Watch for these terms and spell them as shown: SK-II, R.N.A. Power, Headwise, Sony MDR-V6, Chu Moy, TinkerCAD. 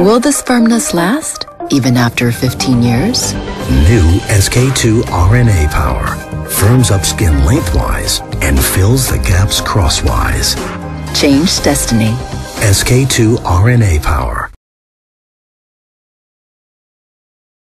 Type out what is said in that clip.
Will this firmness last, even after 15 years? New SK-II R.N.A. Power firms up skin lengthwise and fills the gaps crosswise. Change destiny. SK-II R.N.A. Power.